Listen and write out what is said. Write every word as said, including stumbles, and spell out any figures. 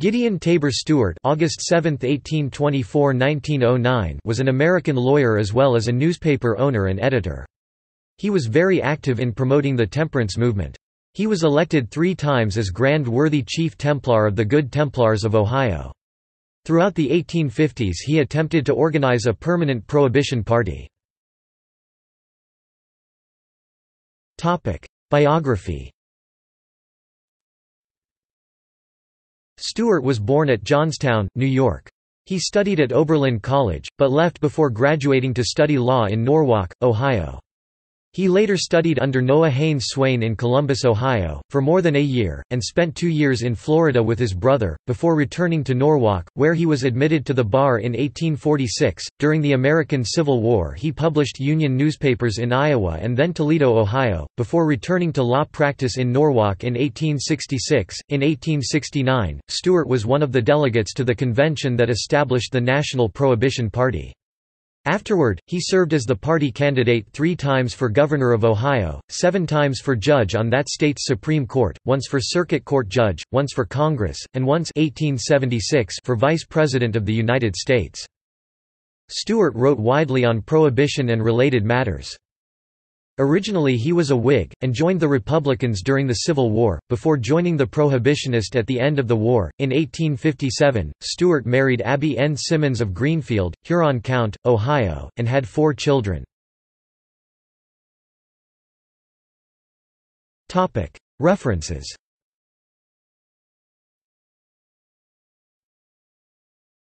Gideon Tabor Stewart August seventh, eighteen twenty-four to nineteen oh nine was an American lawyer as well as a newspaper owner and editor. He was very active in promoting the temperance movement. He was elected three times as Grand Worthy Chief Templar of the Good Templars of Ohio. Throughout the eighteen fifties he attempted to organize a permanent Prohibition Party. Biography. Stewart was born at Johnstown, New York. He studied at Oberlin College, but left before graduating to study law in Norwalk, Ohio. He later studied under Noah Haynes Swain in Columbus, Ohio, for more than a year, and spent two years in Florida with his brother, before returning to Norwalk, where he was admitted to the bar in eighteen forty-six. During the American Civil War, he published Union newspapers in Iowa and then Toledo, Ohio, before returning to law practice in Norwalk in eighteen sixty-six. In eighteen sixty-nine, Stewart was one of the delegates to the convention that established the National Prohibition Party. Afterward, he served as the party candidate three times for governor of Ohio, seven times for judge on that state's Supreme Court, once for circuit court judge, once for Congress, and once eighteen seventy-six for Vice President of the United States. Stewart wrote widely on prohibition and related matters. Originally he was a Whig, and joined the Republicans during the Civil War, before joining the Prohibitionists at the end of the war. In eighteen fifty-seven, Stewart married Abby N. Simmons of Greenfield, Huron County, Ohio, and had four children. References